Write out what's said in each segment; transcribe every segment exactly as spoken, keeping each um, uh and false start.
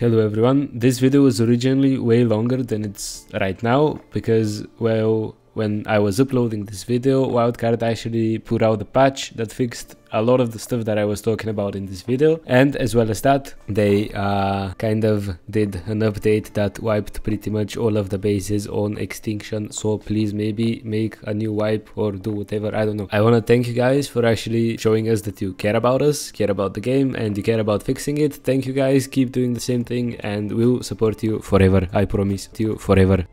Hello everyone, this video was originally way longer than it's right now because, well, when I was uploading this video, Wildcard actually put out a patch that fixed a lot of the stuff that I was talking about in this video, and as well as that, they uh, kind of did an update that wiped pretty much all of the bases on Extinction, so please maybe make a new wipe or do whatever, I don't know. I want to thank you guys for actually showing us that you care about us, care about the game, and you care about fixing it. Thank you guys, keep doing the same thing, and we'll support you forever, I promise you forever.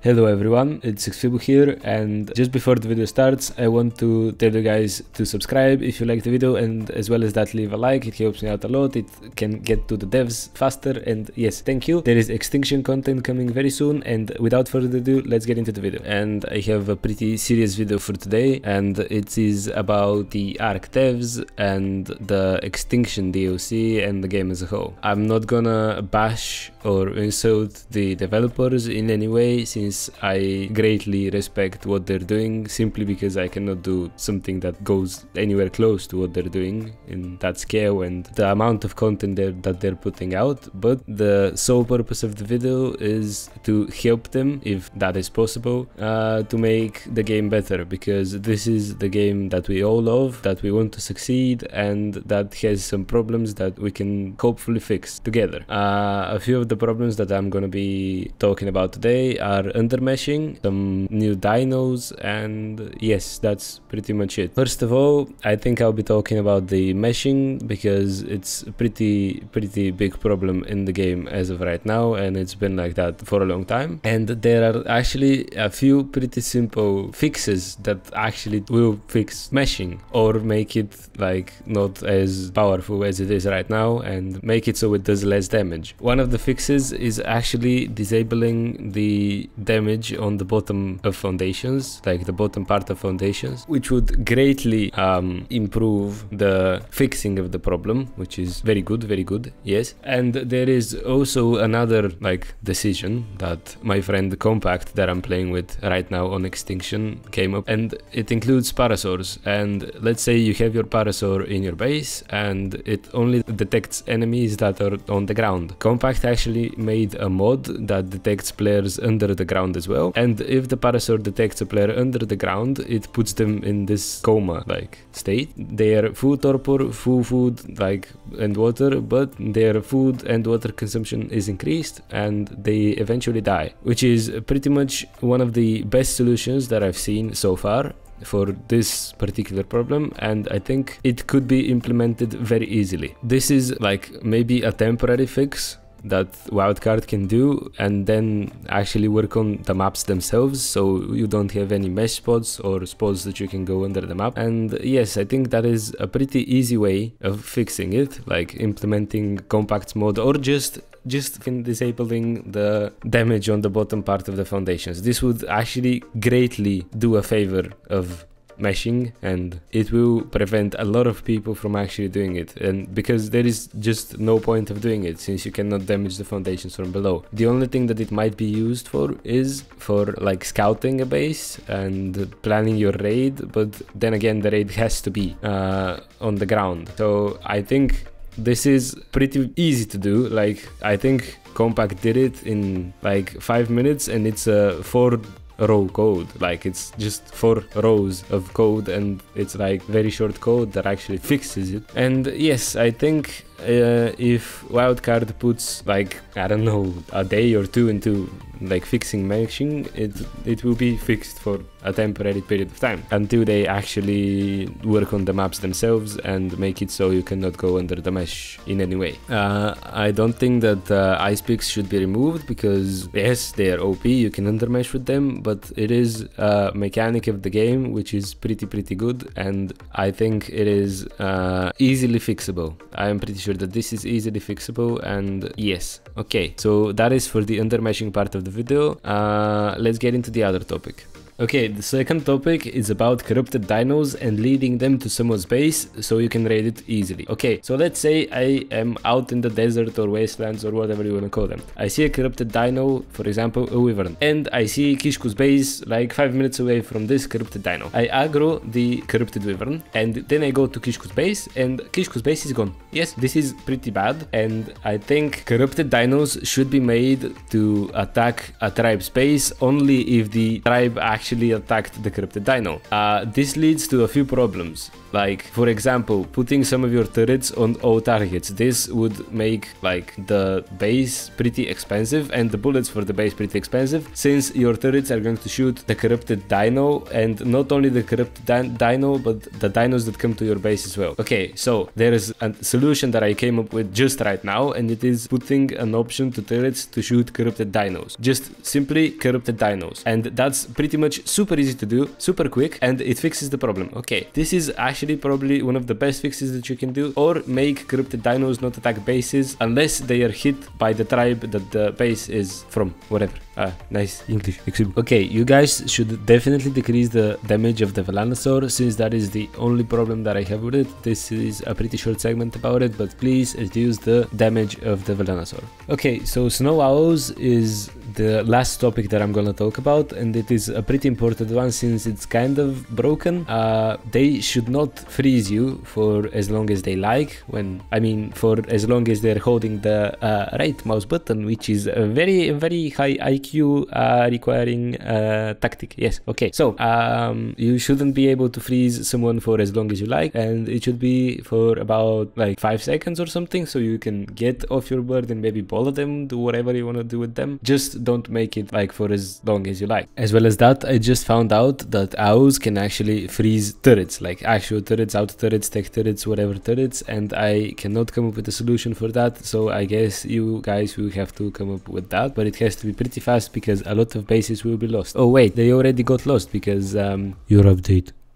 Hello everyone, it's Xfibu here, and just before the video starts I want to tell you guys to subscribe if you like the video, and as well as that leave a like, it helps me out a lot, it can get to the devs faster, and yes, thank you. There is Extinction content coming very soon, and without further ado, let's get into the video. And I have a pretty serious video for today, and it is about the Ark devs and the Extinction D L C and the game as a whole. I'm not gonna bash or insult the developers in any way, since I greatly respect what they're doing, simply because I cannot do something that goes anywhere close to what they're doing in that scale and the amount of content they're, that they're putting out, but the sole purpose of the video is to help them, if that is possible, uh, to make the game better, because this is the game that we all love, that we want to succeed, and that has some problems that we can hopefully fix together. Uh, a few of the problems that I'm gonna be talking about today are undermeshing, some new dinos, and yes, that's pretty much it. First of all, I think I'll be talking about the meshing, because it's a pretty pretty big problem in the game as of right now, and it's been like that for a long time, and there are actually a few pretty simple fixes that actually will fix meshing or make it like not as powerful as it is right now and make it so it does less damage. One of the fixes is actually disabling the damage on the bottom of foundations, like the bottom part of foundations, which would greatly um, improve the fixing of the problem, which is very good, very good, yes. And there is also another like decision that my friend Compact that I'm playing with right now on Extinction came up, and it includes parasaurs. And let's say you have your parasaur in your base and it only detects enemies that are on the ground. Compact actually made a mod that detects players under the ground as well, and if the parasaur detects a player under the ground, it puts them in this coma like state. They are full torpor, full food like and water, but their food and water consumption is increased and they eventually die, which is pretty much one of the best solutions that I've seen so far for this particular problem, and I think it could be implemented very easily. This is like maybe a temporary fix that Wildcard can do, and then actually work on the maps themselves, so you don't have any mesh spots or spots that you can go under the map. And yes, I think that is a pretty easy way of fixing it, like implementing Compact's mod or just just in disabling the damage on the bottom part of the foundations. This would actually greatly do a favor of meshing, and it will prevent a lot of people from actually doing it, and because there is just no point of doing it since you cannot damage the foundations from below. The only thing that it might be used for is for like scouting a base and planning your raid, but then again the raid has to be uh, on the ground, so I think this is pretty easy to do. Like I think Compact did it in like five minutes, and it's a four row code, like it's just four rows of code, and it's like very short code that actually fixes it. And yes, I think uh, if Wildcard puts like, I don't know, a day or two into like fixing meshing, it it will be fixed for a temporary period of time until they actually work on the maps themselves and make it so you cannot go under the mesh in any way. uh, I don't think that uh, ice picks should be removed, because yes, they are O P, you can undermesh with them, but it is a mechanic of the game which is pretty pretty good, and I think it is uh, easily fixable. I am pretty sure that this is easily fixable, and yes, okay, so that is for the undermeshing part of the video. Uh, let's get into the other topic. Okay, the second topic is about corrupted dinos and leading them to someone's base so you can raid it easily. Okay, so let's say I am out in the desert or wastelands or whatever you want to call them. I see a corrupted dino, for example a wyvern, and I see Kishku's base like five minutes away from this corrupted dino. I aggro the corrupted wyvern and then I go to Kishku's base and Kishku's base is gone. Yes, this is pretty bad, and I think corrupted dinos should be made to attack a tribe's base only if the tribe actually attacked the corrupted dino. Uh, this leads to a few problems, like for example putting some of your turrets on O targets. This would make like the base pretty expensive and the bullets for the base pretty expensive, since your turrets are going to shoot the corrupted dino, and not only the corrupted di dino but the dinos that come to your base as well. Okay, so there is a solution that I came up with just right now, and it is putting an option to turrets to shoot corrupted dinos, just simply corrupted dinos, and that's pretty much super easy to do, super quick, and it fixes the problem. Okay, this is actually probably one of the best fixes that you can do, or make corrupted dinos not attack bases unless they are hit by the tribe that the base is from, whatever. Ah, nice English. Okay, you guys should definitely decrease the damage of the Velonasaur, since that is the only problem that I have with it. This is a pretty short segment about it, but please reduce the damage of the Velonasaur. Okay, so snow owls is the last topic that I'm gonna talk about, and it is a pretty important one since it's kind of broken. Uh, they should not freeze you for as long as they like, when I mean for as long as they're holding the uh, right mouse button, which is a very very high I Q uh, requiring uh, tactic. Yes, okay, so um, you shouldn't be able to freeze someone for as long as you like, and it should be for about like five seconds or something, so you can get off your bird and maybe bother them, do whatever you want to do with them. Just don't make it like for as long as you like. As well as that, I just found out that owls can actually freeze turrets, like actual turrets, auto turrets, tech turrets, whatever turrets, and I cannot come up with a solution for that, so I guess you guys will have to come up with that, but it has to be pretty fast because a lot of bases will be lost. Oh wait, they already got lost because um your update.